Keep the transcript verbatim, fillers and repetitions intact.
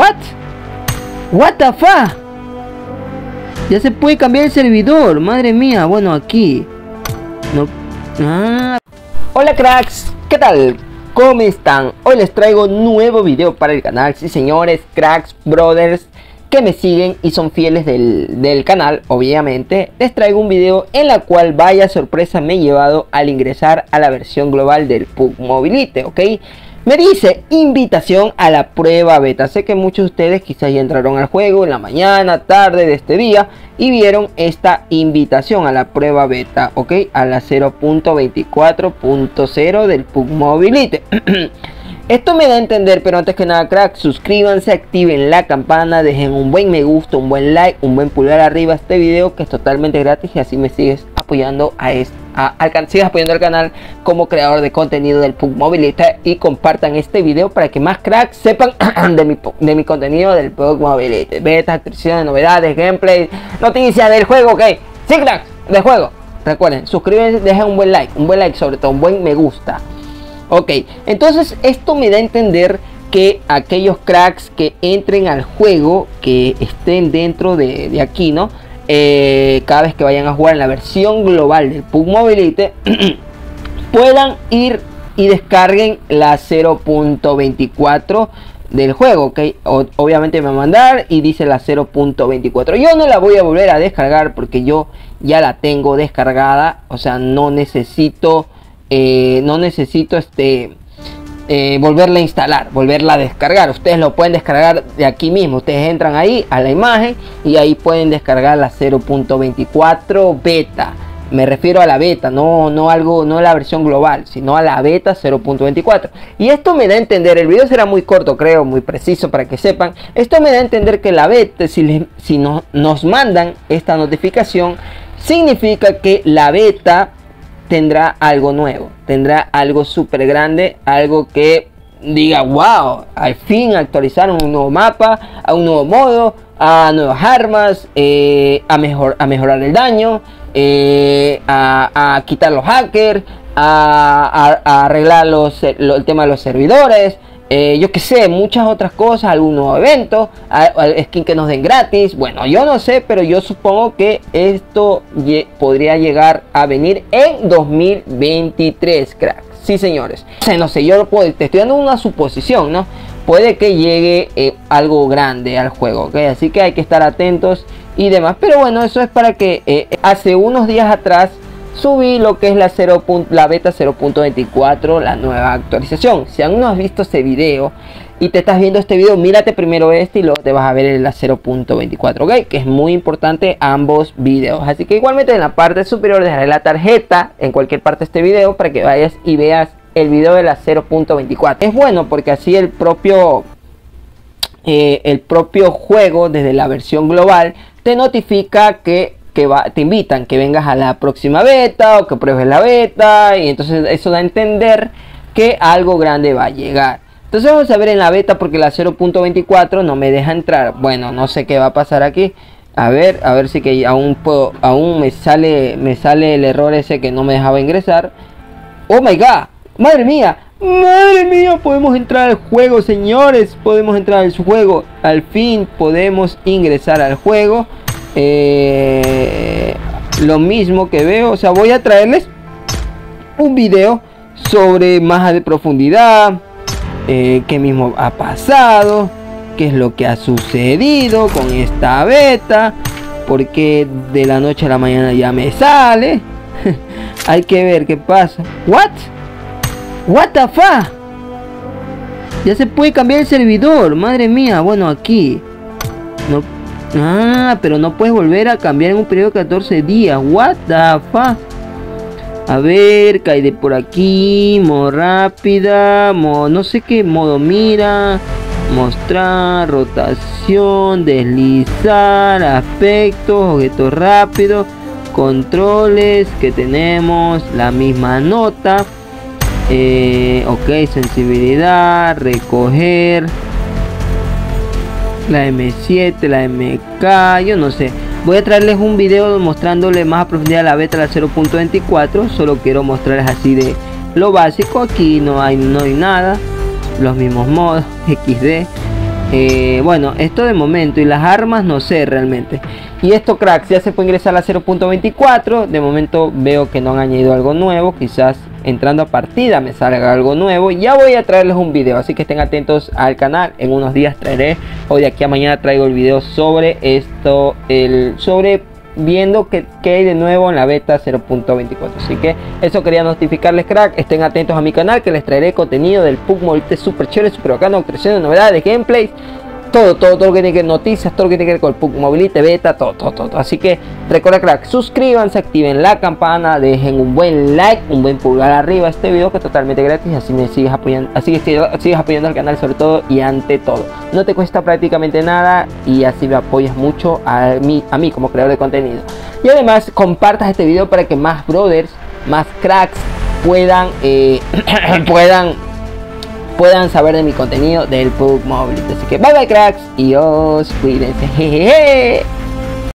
What? What the fuck? Ya se puede cambiar el servidor, madre mía. Bueno, aquí no. Ah. Hola cracks, ¿qué tal? ¿Cómo están? Hoy les traigo un nuevo video para el canal. Sí señores, cracks, brothers que me siguen y son fieles del, del canal, obviamente. Les traigo un video en la cual vaya sorpresa me he llevado al ingresar a la versión global del P U B G Mobile Lite, ¿ok? Me dice invitación a la prueba beta. Sé que muchos de ustedes quizás ya entraron al juego en la mañana, tarde de este día y vieron esta invitación a la prueba beta, ok, a la cero punto veinticuatro punto cero del P U B G Mobile Lite. Esto me da a entender, pero antes que nada crack, suscríbanse, activen la campana, dejen un buen me gusta, un buen like, un buen pulgar arriba a este video que es totalmente gratis y así me sigues apoyando a este A, a, sigas apoyando al canal como creador de contenido del P U B G Mobile Lite y compartan este video para que más cracks sepan de, mi, de mi contenido del P U B G Mobile Lite. Betas, actualizaciones, novedades, gameplay, noticias del juego, ok. Sí cracks, del juego. Recuerden, suscríbanse, dejen un buen like, un buen like sobre todo, un buen me gusta. Ok, entonces esto me da a entender que aquellos cracks que entren al juego, que estén dentro de, de aquí, ¿no? Eh, cada vez que vayan a jugar en la versión global del P U B G Mobile Lite puedan ir y descarguen la cero punto veinticuatro del juego, ok. O obviamente me va a mandar y dice la cero punto veinticuatro. Yo no la voy a volver a descargar porque yo ya la tengo descargada, o sea, no necesito eh, no necesito este Eh, volverla a instalar, volverla a descargar. Ustedes lo pueden descargar de aquí mismo. Ustedes entran ahí a la imagen y ahí pueden descargar la cero punto veinticuatro beta. Me refiero a la beta, no, no algo, no la versión global, sino a la beta cero punto veinticuatro. Y esto me da a entender, el video será muy corto, creo, muy preciso para que sepan. Esto me da a entender que la beta, si, les, si no, nos mandan esta notificación, significa que la beta tendrá algo nuevo, tendrá algo súper grande, algo que diga wow, al fin actualizaron un nuevo mapa, a un nuevo modo, a nuevas armas, eh, a, mejor, a mejorar el daño, eh, a, a quitar los hackers, a, a, a arreglar los, lo, el tema de los servidores, eh, yo que sé, muchas otras cosas, algún nuevo evento, a, a skin que nos den gratis. Bueno, yo no sé, pero yo supongo que esto ye, podría llegar a venir en dos mil veintitrés, crack. Sí, señores. O sea, no sé, yo puedo, te estoy dando una suposición, ¿no? Puede que llegue eh, algo grande al juego, ¿ok? Así que hay que estar atentos y demás. Pero bueno, eso es para que eh, hace unos días atrás subí lo que es la, cero, la beta cero punto veinticuatro, la nueva actualización. Si aún no has visto este video y te estás viendo este video, mírate primero este y luego te vas a ver la cero punto veinticuatro, ok, que es muy importante ambos videos. Así que igualmente en la parte superior dejaré la tarjeta en cualquier parte de este video para que vayas y veas el video de la cero punto veinticuatro. Es bueno porque así el propio eh, el propio juego desde la versión global te notifica que que va, te invitan, que vengas a la próxima beta o que pruebes la beta, y entonces eso da a entender que algo grande va a llegar. Entonces vamos a ver en la beta porque la cero punto veinticuatro no me deja entrar. Bueno, no sé qué va a pasar aquí. A ver, a ver si que aún puedo, aún me sale, me sale el error ese que no me dejaba ingresar. Oh my god, madre mía, madre mía, podemos entrar al juego, señores, podemos entrar al juego. Al fin podemos ingresar al juego. Eh, lo mismo que veo, o sea, voy a traerles un video sobre más de profundidad, eh, qué mismo ha pasado, qué es lo que ha sucedido con esta beta, porque de la noche a la mañana ya me sale. Hay que ver qué pasa. What? What the fuck? Ya se puede cambiar el servidor, madre mía. Bueno, aquí no. Ah, pero no puedes volver a cambiar en un periodo de catorce días. What the fuck. A ver, cae de por aquí. Modo rápida, modo no sé qué, modo mira, mostrar, rotación, deslizar, aspectos, objetos rápidos, controles, que tenemos la misma nota. eh, Ok, sensibilidad, recoger, la eme siete, la eme ka, yo no sé. Voy a traerles un video mostrándole más a profundidad la beta, la cero punto veinticuatro. Solo quiero mostrarles así de lo básico. Aquí no hay, no hay nada. Los mismos modos, equis de. Eh, bueno, esto de momento, y las armas no sé realmente. Y esto, cracks, ya se puede ingresar a cero punto veinticuatro. De momento veo que no han añadido algo nuevo. Quizás entrando a partida me salga algo nuevo. Ya voy a traerles un video, así que estén atentos al canal. En unos días traeré, o de aquí a mañana traigo el video sobre esto, el sobre viendo que, que hay de nuevo en la beta cero punto veinticuatro. Así que eso quería notificarles, crack. Estén atentos a mi canal, que les traeré contenido del P U B G Mobile Lite super chévere, super bacano, creación de novedades, gameplays, todo, todo, todo lo que tiene que ver noticias, todo lo que tiene que ver con el P U B G Mobile Lite, beta, todo, todo, todo, todo. Así que recuerda, crack, suscríbanse, activen la campana, dejen un buen like, un buen pulgar arriba a este video, que es totalmente gratis, así me sigues apoyando, así que sigues apoyando al canal sobre todo y ante todo. No te cuesta prácticamente nada y así me apoyas mucho a mí, a mí como creador de contenido. Y además compartas este video para que más brothers, más cracks puedan, eh, puedan... puedan saber de mi contenido del P U B G Mobile. Así que bye bye, cracks, y os cuídense. Jejeje.